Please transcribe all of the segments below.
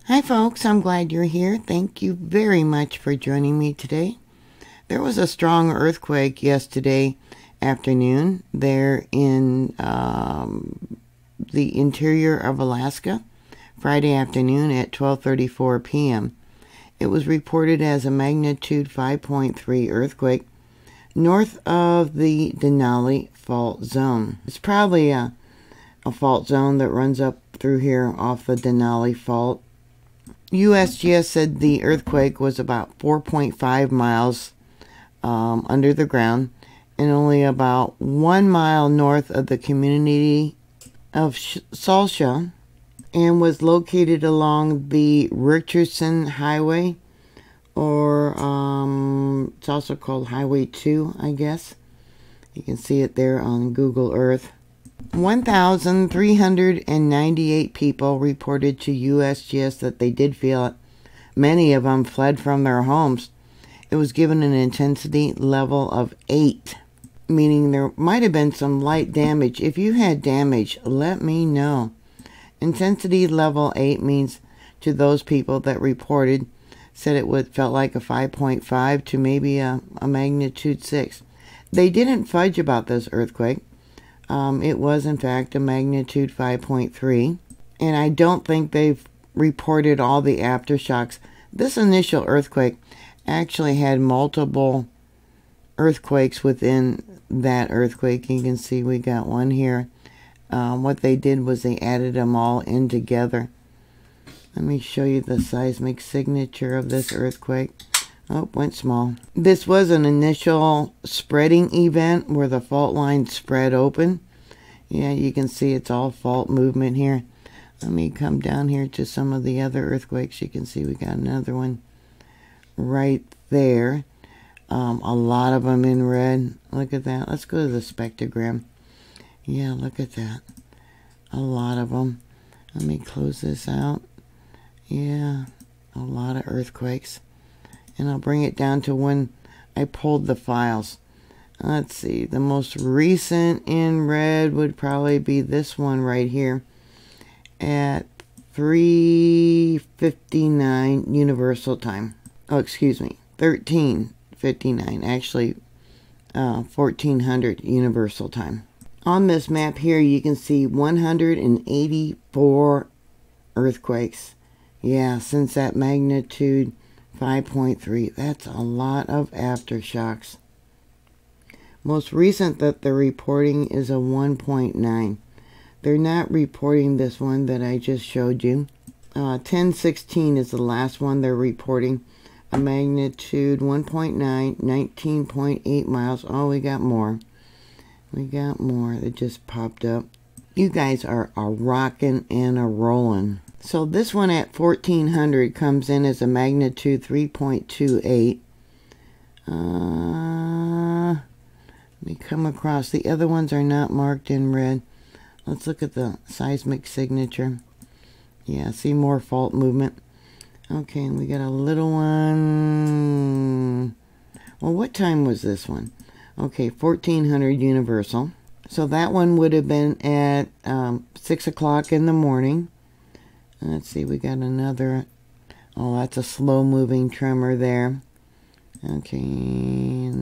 Hi folks, I'm glad you're here. Thank you very much for joining me today. There was a strong earthquake yesterday afternoon there in the interior of Alaska, Friday afternoon at 12:34 p.m. It was reported as a magnitude 5.3 earthquake north of the Denali fault zone. It's probably a fault zone that runs up through here off the Denali fault. USGS said the earthquake was about 4.5 miles under the ground and only about 1 mile north of the community of Salcha, and was located along the Richardson Highway, or it's also called Highway 2, I guess. You can see it there on Google Earth. 1,398 people reported to USGS that they did feel it. Many of them fled from their homes. It was given an intensity level of 8, meaning there might have been some light damage. If you had damage, let me know. Intensity level 8 means to those people that reported, said it felt like a 5.5 to maybe a magnitude 6. They didn't fudge about this earthquake. It was, in fact, a magnitude 5.3. And I don't think they've reported all the aftershocks. This initial earthquake actually had multiple earthquakes within that earthquake. You can see we got one here. What they did was they added them all in together. Let me show you the seismic signature of this earthquake. Oh, went small. This was an initial spreading event where the fault line spread open. Yeah, you can see it's all fault movement here. Let me come down here to some of the other earthquakes. You can see we got another one right there. A lot of them in red. Look at that. Let's go to the spectrogram. Yeah, look at that. A lot of them. Let me close this out. Yeah, a lot of earthquakes. And I'll bring it down to when I pulled the files. Let's see, the most recent in red would probably be this one right here at 3:59 universal time. Oh, excuse me, 13:59, actually 1400 universal time. On this map here, you can see 184 earthquakes. Yeah, since that magnitude 5.3. That's a lot of aftershocks. Most recent that they're reporting is a 1.9. They're not reporting this one that I just showed you. 1016 is the last one they're reporting. A magnitude 1.9, 19.8 miles. Oh, we got more. We got more that just popped up. You guys are a rockin' and a rollin'. So this one at 1400 comes in as a magnitude 3.28. Let me come across. The other ones are not marked in red. Let's look at the seismic signature. Yeah, see more fault movement. Okay, and we got a little one. Well, what time was this one? Okay, 1400 universal. So that one would have been at 6 o'clock in the morning. Let's see, we got another. Oh, that's a slow-moving tremor there. Okay. Yeah,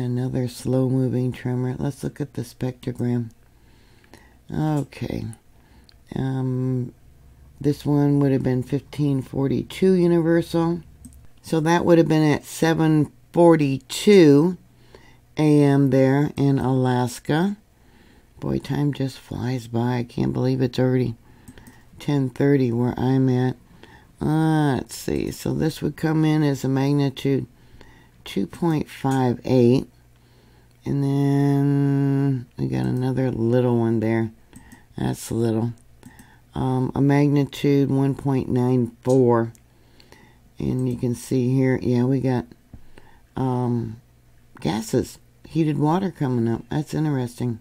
another slow-moving tremor. Let's look at the spectrogram. Okay. This one would have been 1542 universal. So that would have been at 7:42 a.m. there in Alaska. Boy, time just flies by. I can't believe it's already 10:30 where I'm at. Let's see, so this would come in as a magnitude 2.58, and then we got another little one there. That's little, a magnitude 1.94, and you can see here, yeah, we got gases, heated water coming up. That's interesting.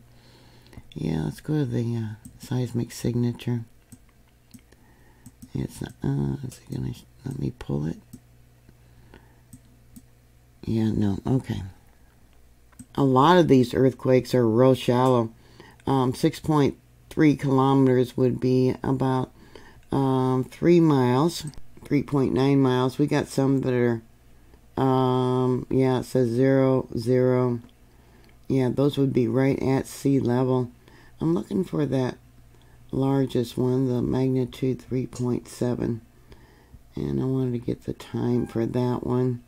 Yeah, let's go to the seismic signature. It's not, is it gonna let me pull it? Yeah, no, okay. A lot of these earthquakes are real shallow. 6.3 kilometers would be about 3 miles, 3.9 miles. We got some that are, yeah, it says 0, 0. Yeah, those would be right at sea level. I'm looking for that largest one, the magnitude 3.7. And I wanted to get the time for that one.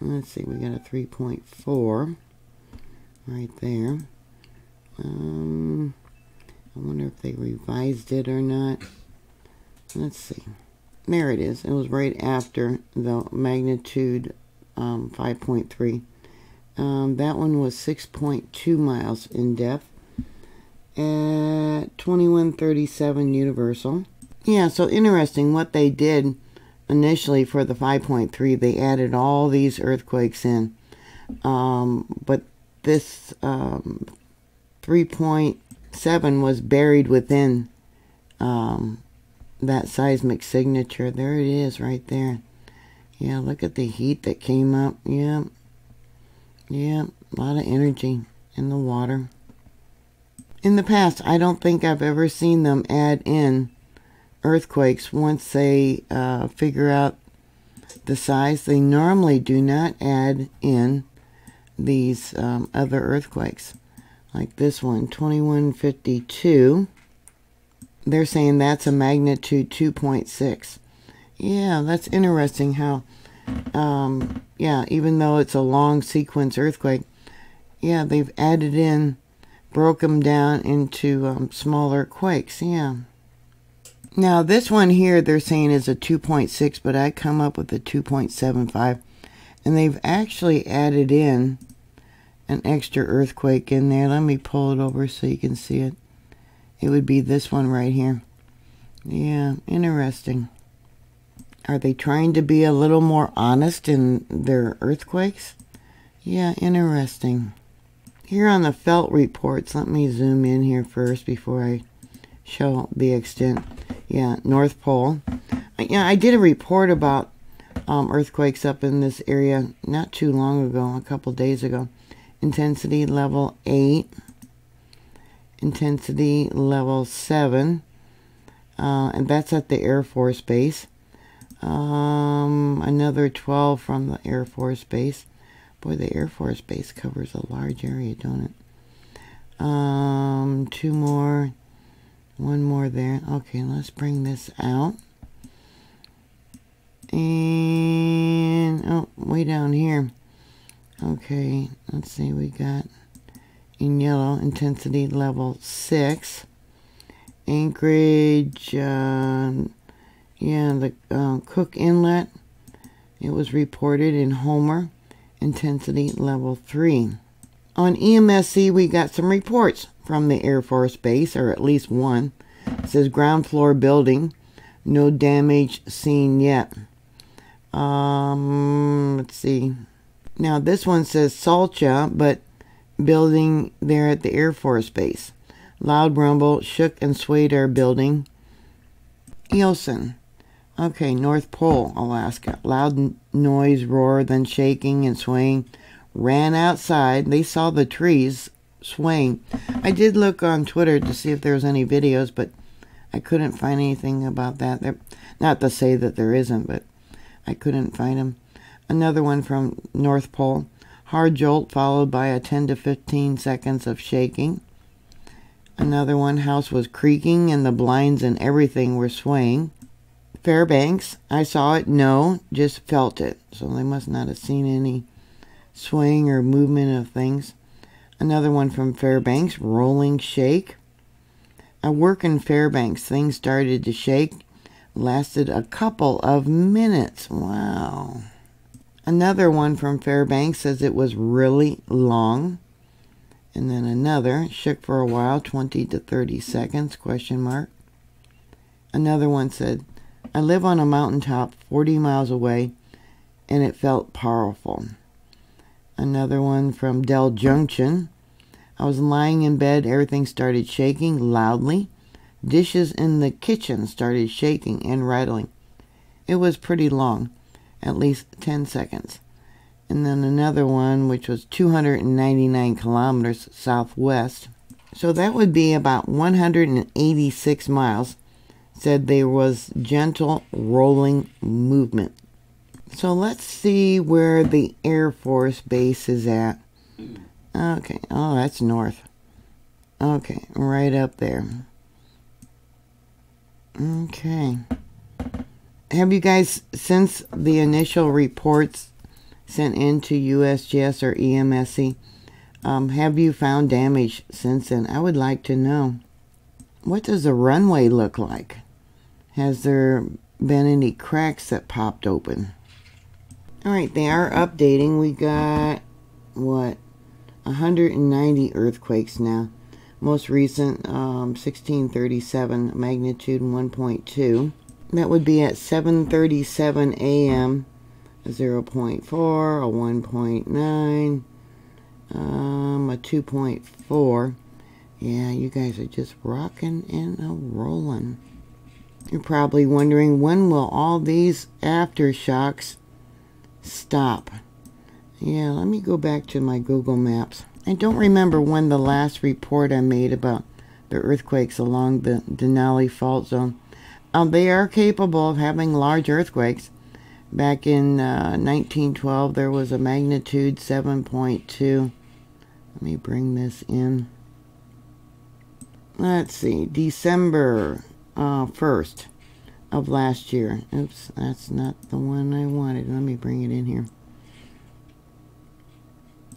Let's see, we got a 3.4 right there. I wonder if they revised it or not. Let's see. There it is. It was right after the magnitude 5.3. That one was 6.2 miles in depth at 2137 universal. Yeah, so interesting what they did initially for the 5.3. They added all these earthquakes in. But this 3.7 was buried within that seismic signature. There it is right there. Yeah, look at the heat that came up. Yeah. Yeah, a lot of energy in the water. In the past, I don't think I've ever seen them add in earthquakes once they figure out the size. They normally do not add in these other earthquakes. Like this one, 2152. They're saying that's a magnitude 2.6. Yeah, that's interesting how... yeah, even though it's a long sequence earthquake, yeah, they've added in, broke them down into smaller quakes, yeah. Now, this one here they're saying is a 2.6, but I come up with a 2.75. And they've actually added in an extra earthquake in there. Let me pull it over so you can see it. It would be this one right here. Yeah, interesting. Are they trying to be a little more honest in their earthquakes? Yeah, interesting. Here on the felt reports, let me zoom in here first before I show the extent. Yeah, North Pole. Yeah, I did a report about earthquakes up in this area not too long ago, a couple days ago. Intensity level 8. Intensity level 7. And that's at the Air Force Base. Another 12 from the Air Force Base. Boy, the Air Force Base covers a large area, don't it? 2 more. 1 more there. Okay, let's bring this out. And, oh, way down here. Okay, let's see, we got in yellow, intensity level 6. Anchorage, yeah, the Cook Inlet, it was reported in Homer, intensity level 3. On EMSC, we got some reports from the Air Force Base, or at least one. It says ground floor building, no damage seen yet. Let's see. Now, this one says Salcha, but building there at the Air Force Base. Loud rumble shook and swayed our building. Eielson. Okay, North Pole, Alaska. Loud noise, roar, then shaking and swaying. Ran outside. They saw the trees swaying. I did look on Twitter to see if there was any videos, but I couldn't find anything about that. There, not to say that there isn't, but I couldn't find them. Another one from North Pole. Hard jolt followed by a 10 to 15 seconds of shaking. Another one, house was creaking and the blinds and everything were swaying. Fairbanks, I saw it, no, just felt it. So they must not have seen any swaying or movement of things. Another one from Fairbanks, rolling shake. I work in Fairbanks, things started to shake. Lasted a couple of minutes, wow. Another one from Fairbanks says it was really long. And then another, shook for a while, 20 to 30 seconds, question mark. Another one said, I live on a mountaintop 40 miles away, and it felt powerful. Another one from Delta Junction. I was lying in bed, everything started shaking loudly. Dishes in the kitchen started shaking and rattling. It was pretty long, at least 10 seconds. And then another one, which was 299 kilometers southwest. So that would be about 186 miles. Said there was gentle rolling movement. So let's see where the Air Force Base is at. Okay, oh, that's north. Okay, right up there. Okay. Have you guys, since the initial reports sent into USGS or EMSC, have you found damage since then? I would like to know. What does the runway look like? Has there been any cracks that popped open? Alright, they are updating. We got, what, 190 earthquakes now. Most recent, 1637, magnitude 1.2. That would be at 7:37 a.m., 0.4, a 1.9, a 2.4. Yeah, you guys are just rocking and a-rolling. You're probably wondering, when will all these aftershocks stop? Yeah, let me go back to my Google Maps. I don't remember when the last report I made about the earthquakes along the Denali fault zone. They are capable of having large earthquakes. Back in 1912, there was a magnitude 7.2. Let me bring this in. Let's see, December 1st of last year. Oops, that's not the one I wanted. Let me bring it in here.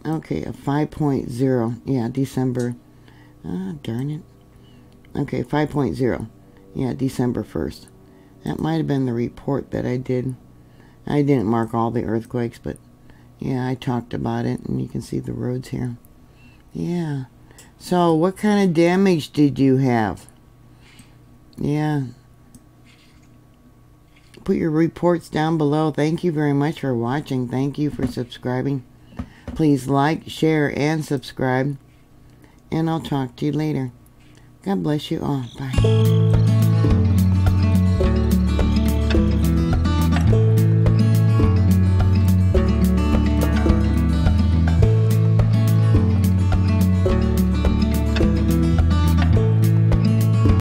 Okay, a 5.0. Yeah, December. Darn it. Okay, 5.0. Yeah, December 1st. That might have been the report that I did. I didn't mark all the earthquakes, but yeah, I talked about it, and you can see the roads here. Yeah. So, what kind of damage did you have? Yeah. Put your reports down below. Thank you very much for watching. Thank you for subscribing. Please like, share, and subscribe. And I'll talk to you later. God bless you all. Bye.